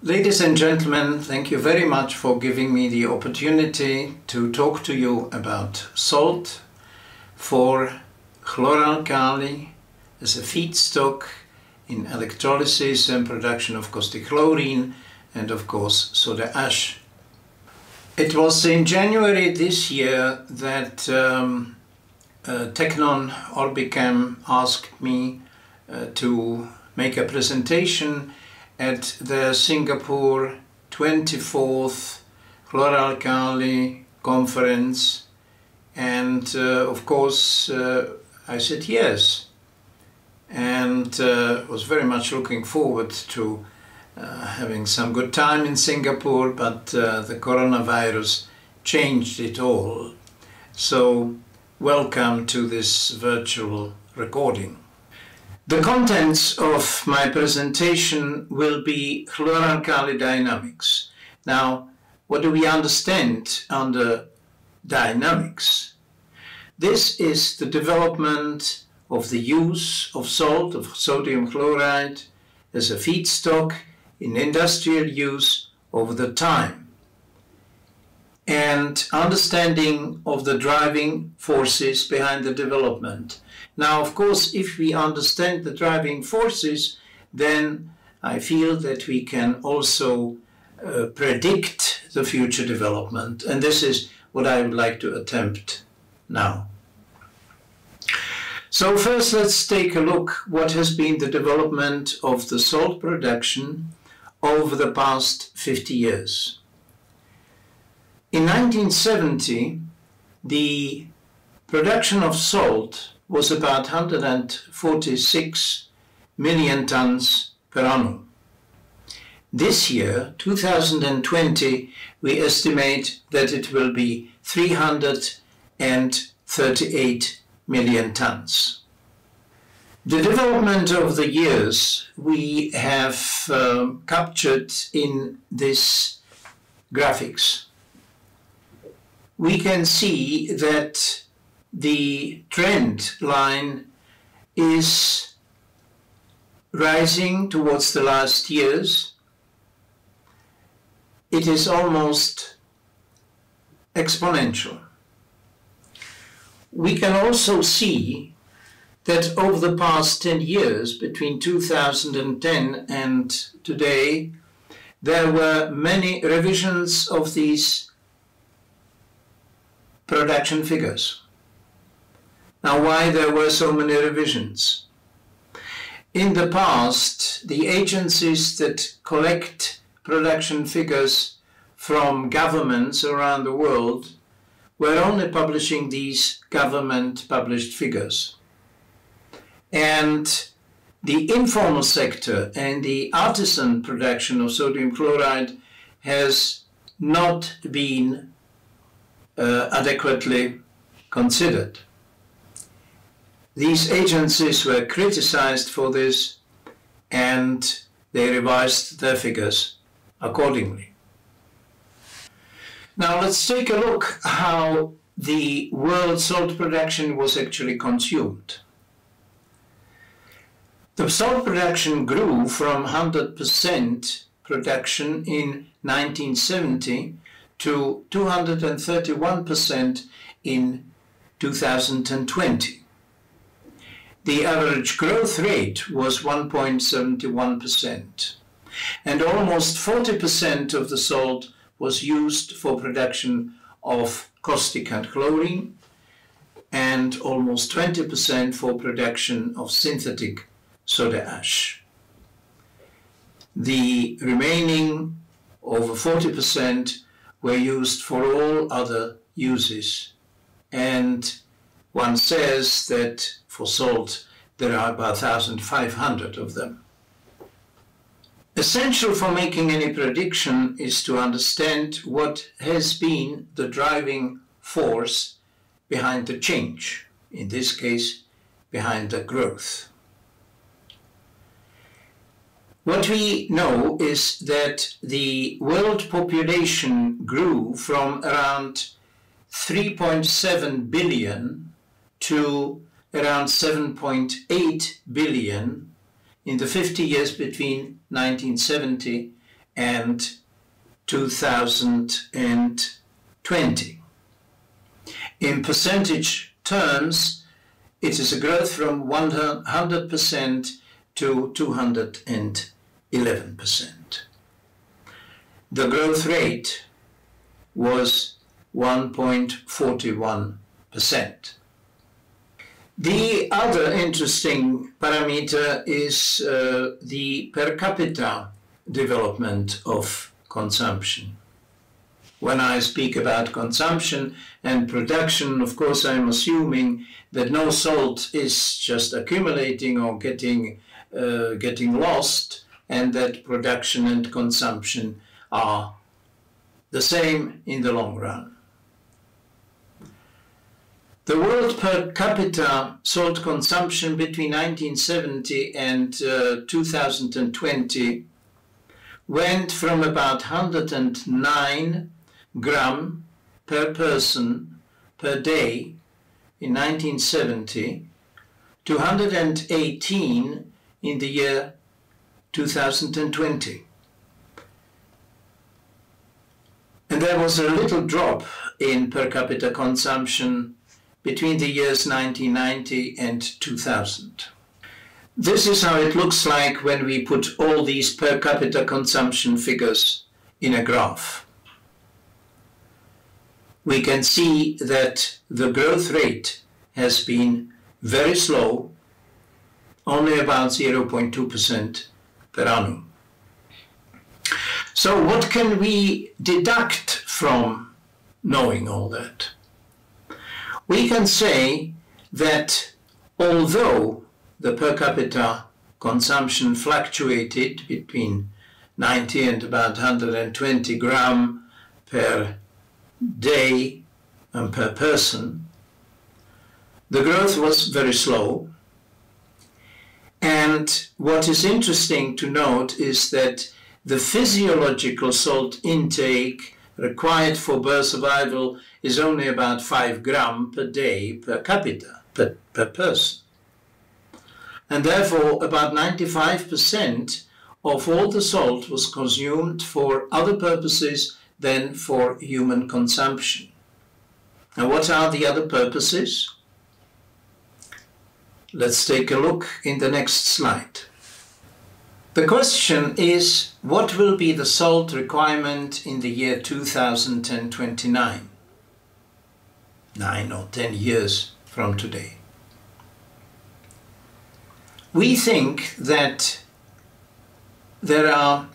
Ladies and gentlemen, thank you very much for giving me the opportunity to talk to you about salt for chloralkali as a feedstock in electrolysis and production of caustic chlorine and of course soda ash. It was in January this year that Tecnon OrbiChem asked me to make a presentation at the Singapore 24th Chloralkali Conference, and of course I said yes, and was very much looking forward to having some good time in Singapore, but the coronavirus changed it all. So welcome to this virtual recording. The contents of my presentation will be chloralkali dynamics. Now, what do we understand under dynamics? This is the development of the use of salt, of sodium chloride, as a feedstock in industrial use over the time, and understanding of the driving forces behind the development. Now, of course, if we understand the driving forces, then I feel that we can also predict the future development. And this is what I would like to attempt now. So first, let's take a look what has been the development of the salt production over the past 50 years. In 1970, the production of salt was about 146 million tons per annum. This year, 2020, we estimate that it will be 338 million tons. The development of the years we have captured in this graphics. We can see that the trend line is rising towards the last years. It is almost exponential. We can also see that over the past 10 years, between 2010 and today, there were many revisions of these production figures. Now, why there were so many revisions? In the past, the agencies that collect production figures from governments around the world were only publishing these government-published figures. And the informal sector and the artisan production of sodium chloride has not been adequately considered. These agencies were criticized for this, and they revised their figures accordingly. Now let's take a look how the world salt production was actually consumed. The salt production grew from 100% production in 1970 to 231% in 2020. The average growth rate was 1.71%, and almost 40% of the salt was used for production of caustic and chlorine, and almost 20% for production of synthetic soda ash. The remaining over 40% were used for all other uses, and one says that for salt there are about 1,500 of them. Essential for making any prediction is to understand what has been the driving force behind the change, in this case behind the growth. What we know is that the world population grew from around 3.7 billion to around 7.8 billion in the 50 years between 1970 and 2020. In percentage terms, it is a growth from 100% to 211%. The growth rate was 1.41%. The other interesting parameter is the per capita development of consumption. When I speak about consumption and production, of course, I'm assuming that no salt is just accumulating or getting lost, and that production and consumption are the same in the long run. The world per capita salt consumption between 1970 and 2020 went from about 109 grams per person per day in 1970 to 118 in the year 2020. And there was a little drop in per capita consumption between the years 1990 and 2000. This is how it looks like when we put all these per capita consumption figures in a graph. We can see that the growth rate has been very slow, only about 0.2% per annum. So what can we deduct from knowing all that? We can say that although the per capita consumption fluctuated between 90 and about 120 grams per day and per person, the growth was very slow. And what is interesting to note is that the physiological salt intake required for birth survival is only about 5 grams per day per capita, per person. And therefore, about 95% of all the salt was consumed for other purposes than for human consumption. And what are the other purposes? Let's take a look in the next slide. The question is, what will be the salt requirement in the year 2029? 9 or 10 years from today. We think that there are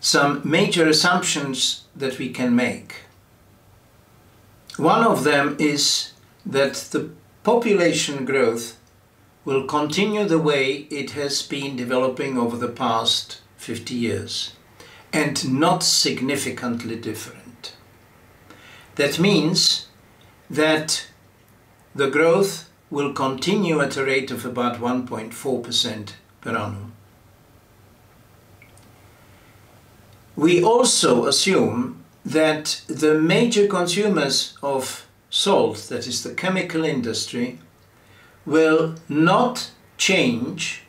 some major assumptions that we can make. One of them is that the population growth will continue the way it has been developing over the past 50 years, and not significantly different. That means that the growth will continue at a rate of about 1.4% per annum. We also assume that the major consumers of salt, that is the chemical industry, will not change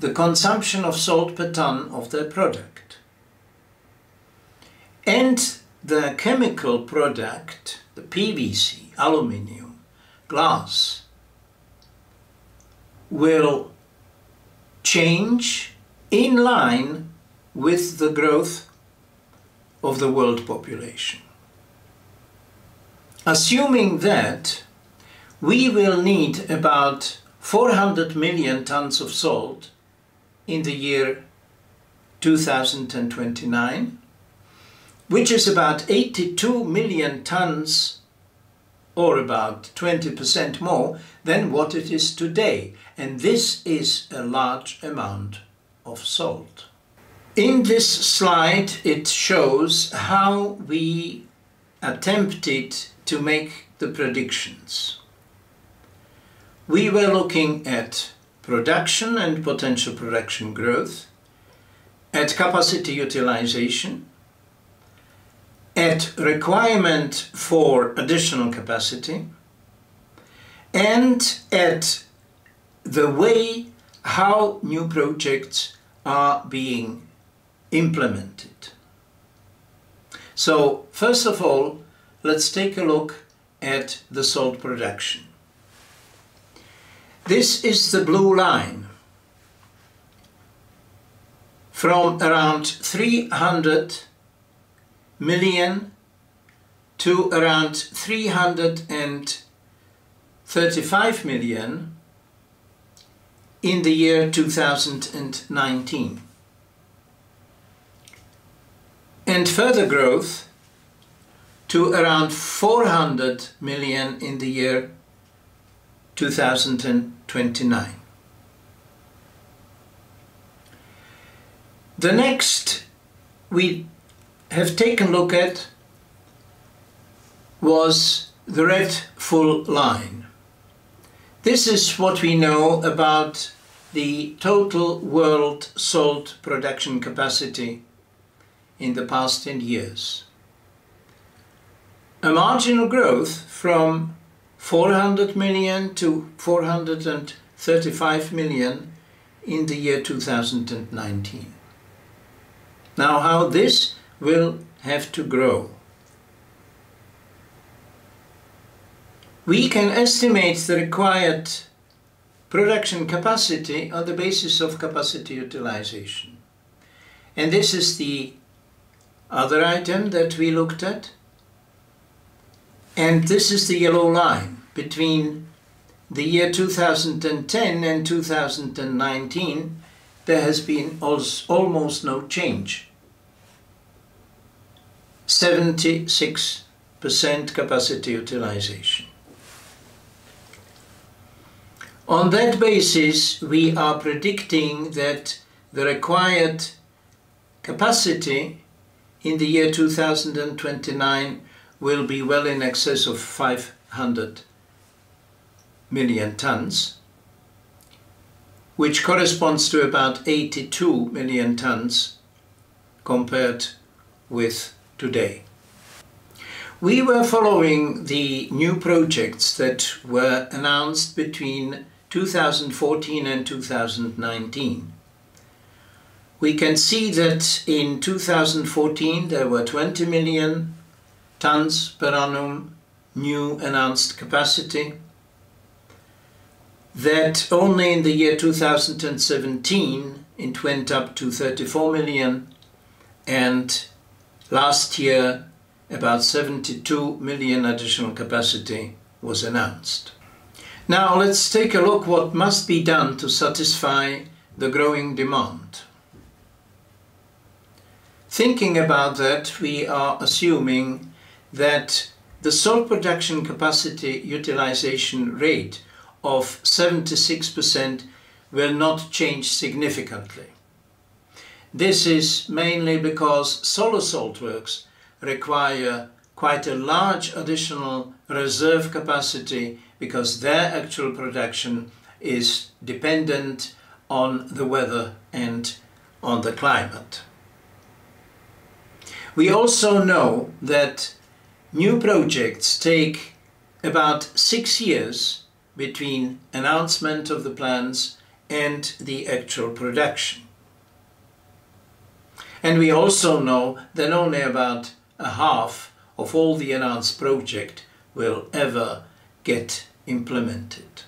the consumption of salt per ton of their product. And the chemical product, the PVC, aluminium, glass, will change in line with the growth of the world population. Assuming that, we will need about 400 million tons of salt in the year 2029, which is about 82 million tons or about 20% more than what it is today. And this is a large amount of salt. In this slide, it shows how we attempted to make the predictions. We were looking at production and potential production growth, at capacity utilization, at requirement for additional capacity, and at the way how new projects are being implemented. So, first of all, let's take a look at the salt production. This is the blue line from around 300 million to around 335 million in the year 2019. And further growth to around 400 million in the year 2029. The next we have taken a look at was the red full line. This is what we know about the total world salt production capacity in the past 10 years. A marginal growth from 400 million to 435 million in the year 2019. Now, how this will have to grow. We can estimate the required production capacity on the basis of capacity utilization. And this is the other item that we looked at. And this is the yellow line between the year 2010 and 2019. There has been almost no change. 76% capacity utilization. On that basis, we are predicting that the required capacity in the year 2029 will be well in excess of 500 million tons, which corresponds to about 82 million tons compared with today. We were following the new projects that were announced between 2014 and 2019. We can see that in 2014 there were 20 million tons per annum new announced capacity, that only in the year 2017 it went up to 34 million, and last year about 72 million additional capacity was announced. Now let's take a look what must be done to satisfy the growing demand. Thinking about that, we are assuming that the salt production capacity utilization rate of 76% will not change significantly. This is mainly because solar salt works require quite a large additional reserve capacity because their actual production is dependent on the weather and on the climate. We also know that new projects take about 6 years between announcement of the plans and the actual production. And we also know that only about a half of all the announced projects will ever get implemented.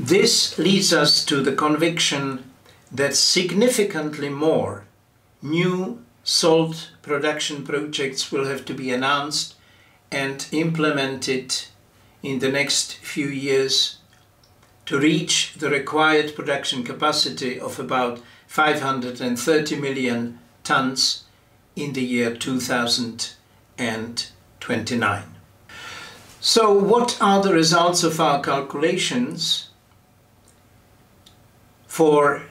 This leads us to the conviction that significantly more new salt production projects will have to be announced and implemented in the next few years to reach the required production capacity of about 530 million tons in the year 2029. So what are the results of our calculations for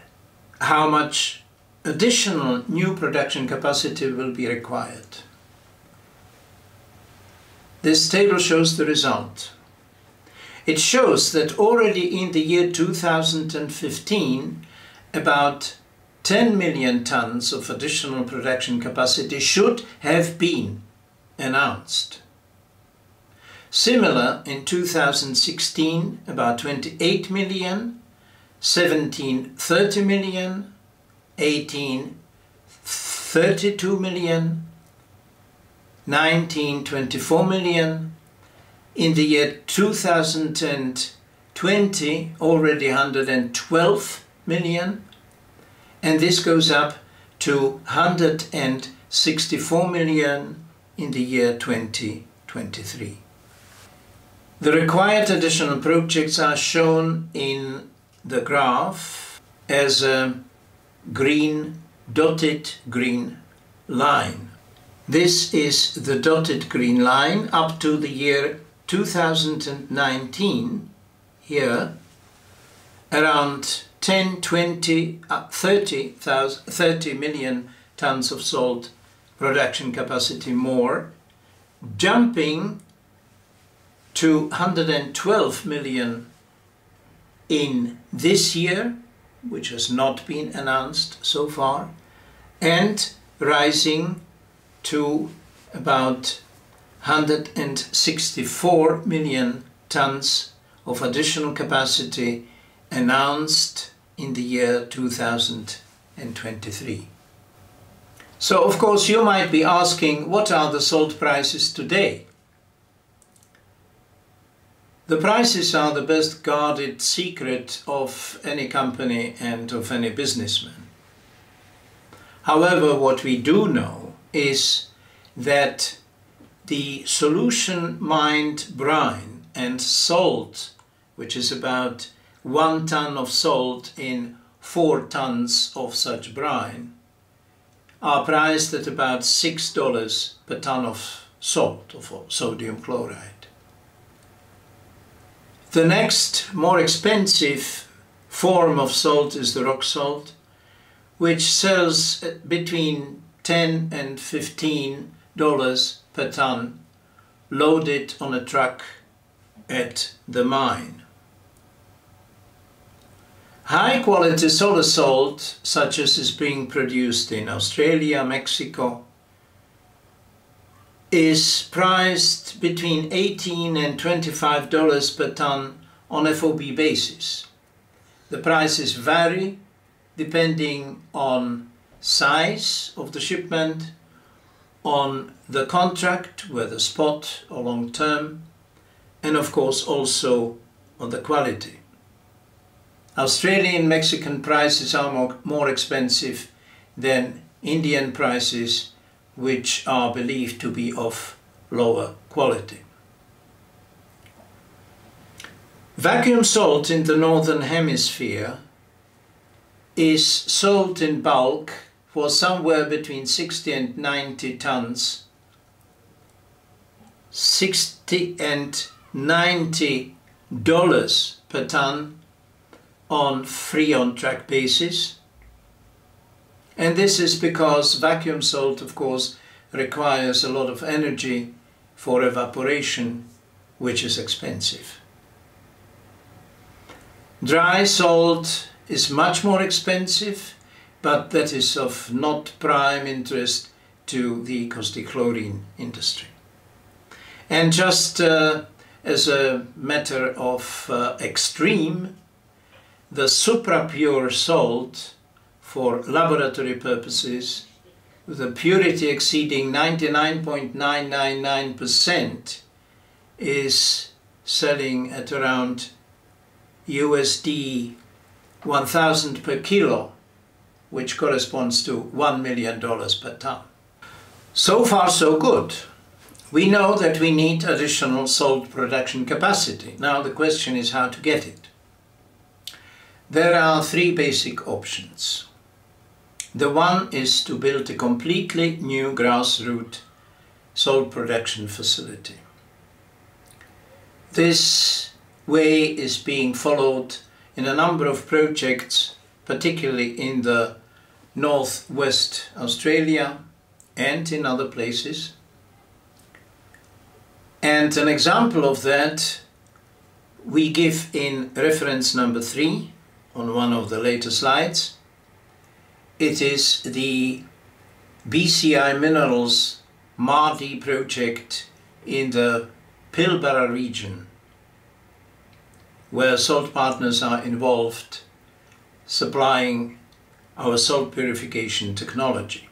how much additional new production capacity will be required? This table shows the result. It shows that already in the year 2015, about 10 million tons of additional production capacity should have been announced. Similar in 2016, about 28 million, 1730 million, 1832 million, 1924 million. In the year 2020, already 112 million, and this goes up to 164 million in the year 2023. The required additional projects are shown in the graph as a green dotted green line. This is the dotted green line up to the year 2019 here, around 10, 20, 30 million tons of salt production capacity more, jumping to 112 million in this year, which has not been announced so far, and rising to about 164 million tons of additional capacity announced in the year 2023. So, of course, you might be asking, what are the salt prices today? The prices are the best guarded secret of any company and of any businessman. However, what we do know is that the solution mined brine and salt, which is about 1 ton of salt in 4 tons of such brine, are priced at about $6 per ton of salt, of sodium chloride. The next more expensive form of salt is the rock salt, which sells between $10 and $15 per ton, loaded on a truck at the mine. High quality soda salt, such as is being produced in Australia, Mexico, is priced between $18 and $25 per ton on FOB basis. The prices vary depending on size of the shipment, on the contract, whether spot or long term, and of course also on the quality. Australian and Mexican prices are more expensive than Indian prices, which are believed to be of lower quality. Vacuum salt in the Northern Hemisphere is sold in bulk for somewhere between 60 and 90 tons, 60 and $90 per ton on free on-track basis. And this is because vacuum salt, of course, requires a lot of energy for evaporation, which is expensive. Dry salt is much more expensive, but that is of not prime interest to the caustic chlorine industry. And just as a matter of extreme, the supra-pure salt for laboratory purposes, with a purity exceeding 99.999%, is selling at around $1,000 per kilo, which corresponds to $1 million per ton. So far, so good. We know that we need additional salt production capacity. Now the question is how to get it. There are 3 basic options. The one is to build a completely new grassroots salt production facility. This way is being followed in a number of projects, particularly in the Northwest Australia and in other places. And an example of that we give in reference number 3 on one of the later slides. It is the BCI Minerals Mardi project in the Pilbara region, where Salt Partners are involved supplying our salt purification technology.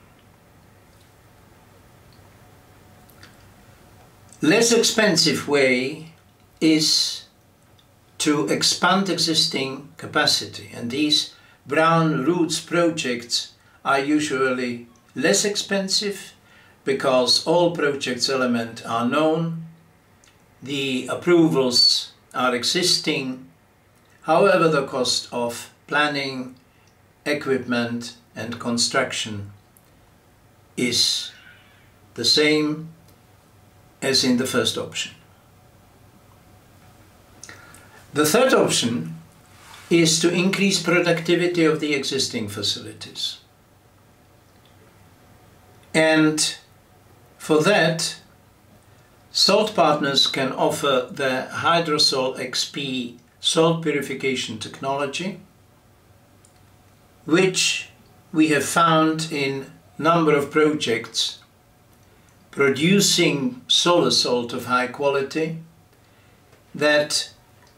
Less expensive way is to expand existing capacity, and these brown roots projects are usually less expensive because all projects elements are known, the approvals are existing, however the cost of planning, equipment and construction is the same as in the first option. The third option is to increase productivity of the existing facilities. And for that, Salt Partners can offer the Hydrosol XP salt purification technology, which we have found in a number of projects producing solar salt of high quality, that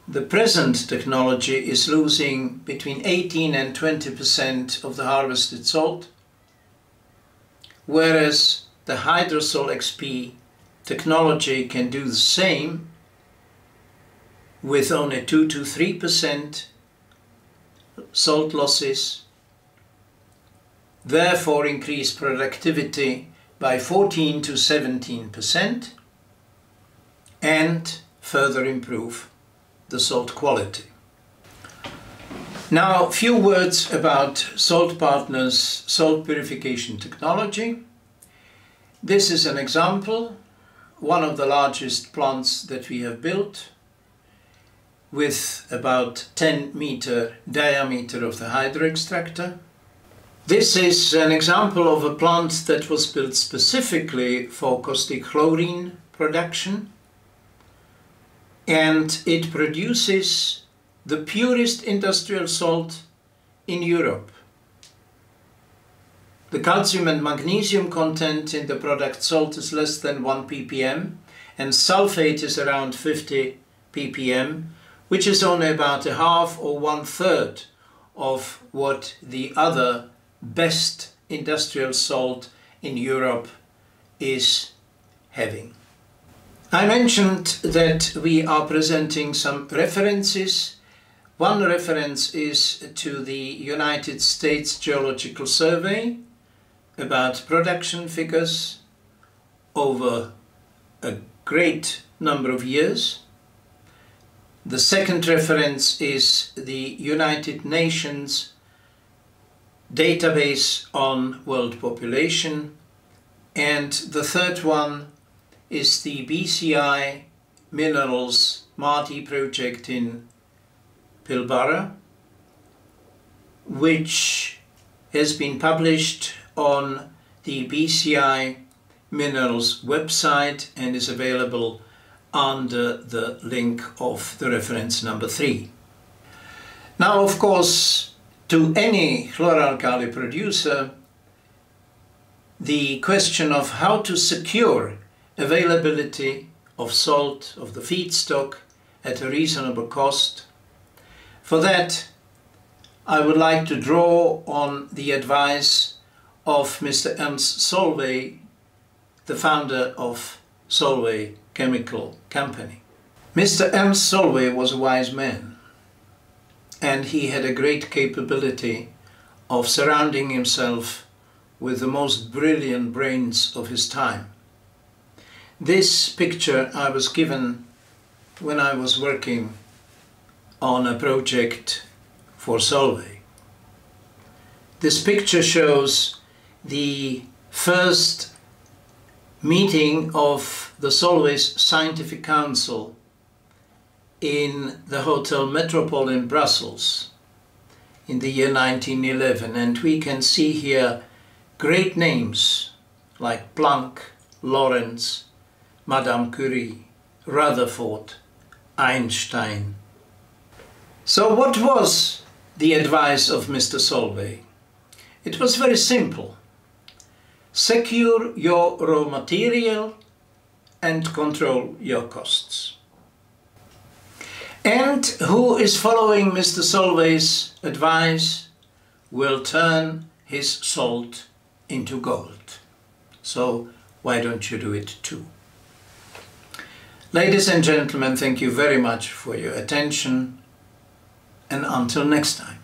the present technology is losing between 18 and 20% of the harvested salt, whereas the Hydrosol XP technology can do the same with only 2 to 3% salt losses, therefore increase productivity by 14 to 17% and further improve the salt quality. Now, a few words about Salt Partners' salt purification technology. This is an example, one of the largest plants that we have built, with about 10-meter diameter of the hydroextractor. This is an example of a plant that was built specifically for caustic chlorine production, and it produces the purest industrial salt in Europe. The calcium and magnesium content in the product salt is less than 1 ppm, and sulfate is around 50 ppm, which is only about a half or one-third of what the other best industrial salt in Europe is having. I mentioned that we are presenting some references. One reference is to the United States Geological Survey about production figures over a great number of years. The second reference is the United Nations database on world population. And the third one is the BCI Minerals Mardi project in Pilbara, which has been published on the BCI Minerals website and is available under the link of the reference number 3. Now, of course, to any chloralkali producer, the question of how to secure availability of salt, of the feedstock, at a reasonable cost. For that, I would like to draw on the advice of Mr. Ernst Solvay, the founder of Solvay Chemical Company. Mr. Ernst Solvay was a wise man, and he had a great capability of surrounding himself with the most brilliant brains of his time. This picture I was given when I was working on a project for Solvay. This picture shows the first meeting of the Solvay's Scientific Council in the Hotel Metropole in Brussels in the year 1911, and we can see here great names like Planck, Lawrence, Madame Curie, Rutherford, Einstein. So what was the advice of Mr. Solvay? It was very simple. Secure your raw material and control your costs. And who is following Mr. Solvay's advice will turn his salt into gold. So why don't you do it too? Ladies and gentlemen, thank you very much for your attention, and until next time.